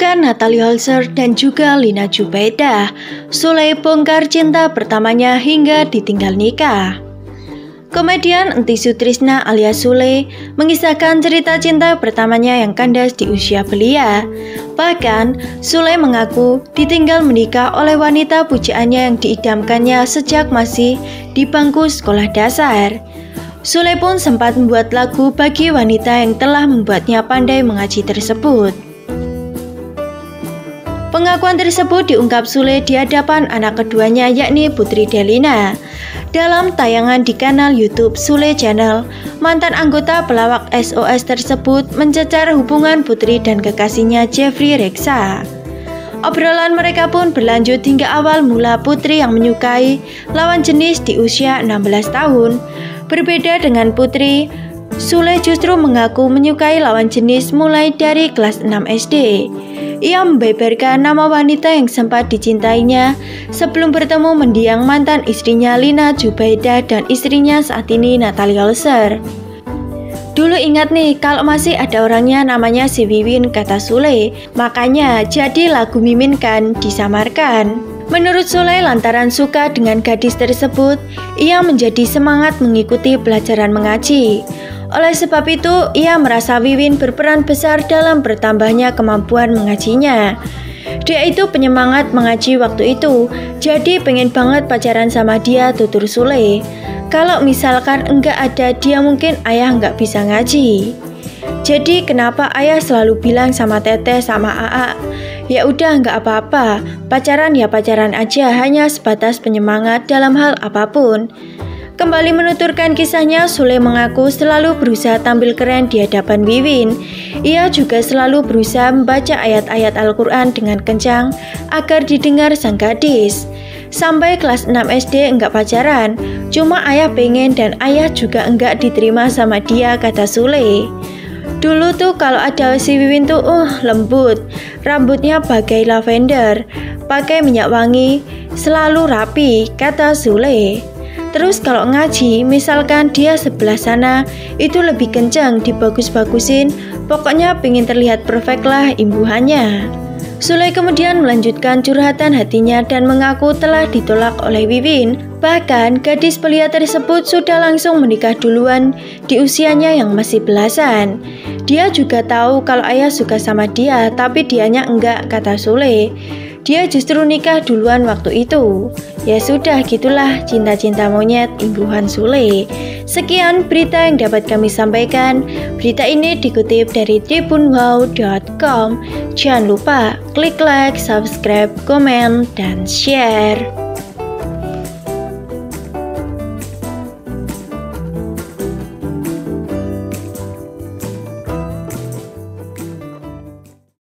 diperankan Nathalie Holscher dan juga Lina Jubaedah. Sule bongkar cinta pertamanya hingga ditinggal nikah. Komedian Entis Sutisna alias Sule mengisahkan cerita cinta pertamanya yang kandas di usia belia. Bahkan, Sule mengaku ditinggal menikah oleh wanita pujaannya yang diidamkannya sejak masih di bangku sekolah dasar. Sule pun sempat membuat lagu bagi wanita yang telah membuatnya pandai mengaji tersebut. Pengakuan tersebut diungkap Sule di hadapan anak keduanya yakni Putri Delina. Dalam tayangan di kanal YouTube Sule Channel, mantan anggota pelawak SOS tersebut mencecar hubungan Putri dan kekasihnya Jeffrey Reksa. Obrolan mereka pun berlanjut hingga awal mula Putri yang menyukai lawan jenis di usia 16 tahun. Berbeda dengan Putri, Sule justru mengaku menyukai lawan jenis mulai dari kelas 6 SD. Ia membeberkan nama wanita yang sempat dicintainya sebelum bertemu mendiang mantan istrinya Lina Jubaedah dan istrinya saat ini Nathalie Holscher. Dulu ingat nih kalau masih ada orangnya namanya si Wiwin, kata Sule. Makanya jadi lagu Mimin kan disamarkan. Menurut Sule, lantaran suka dengan gadis tersebut, ia menjadi semangat mengikuti pelajaran mengaji. Oleh sebab itu, ia merasa Wiwin berperan besar dalam bertambahnya kemampuan mengajinya. Dia itu penyemangat mengaji waktu itu, jadi pengen banget pacaran sama dia, tutur Sule. Kalau misalkan enggak ada dia mungkin ayah enggak bisa ngaji. Jadi kenapa ayah selalu bilang sama Teteh sama Aa, ya udah enggak apa-apa, pacaran ya pacaran aja, hanya sebatas penyemangat dalam hal apapun. Kembali menuturkan kisahnya, Sule mengaku selalu berusaha tampil keren di hadapan Wiwin. Ia juga selalu berusaha membaca ayat-ayat Al-Quran dengan kencang agar didengar sang gadis. Sampai kelas 6 SD enggak pacaran, cuma ayah pengen dan ayah juga enggak diterima sama dia, kata Sule. Dulu tuh kalau ada si Wiwin tuh lembut, rambutnya bagai lavender, pakai minyak wangi, selalu rapi, kata Sule. Terus kalau ngaji, misalkan dia sebelah sana, itu lebih kenceng, dibagus-bagusin, pokoknya pengen terlihat perfect lah imbuhannya. Sule kemudian melanjutkan curhatan hatinya dan mengaku telah ditolak oleh Wiwin. Bahkan gadis belia tersebut sudah langsung menikah duluan di usianya yang masih belasan. Dia juga tahu kalau ayah suka sama dia, tapi dianya enggak, kata Sule. Dia justru nikah duluan waktu itu. Ya sudah, gitulah cinta-cinta monyet, imbuhan Sule. Sekian berita yang dapat kami sampaikan. Berita ini dikutip dari tribunwow.com. Jangan lupa klik like, subscribe, komen, dan share.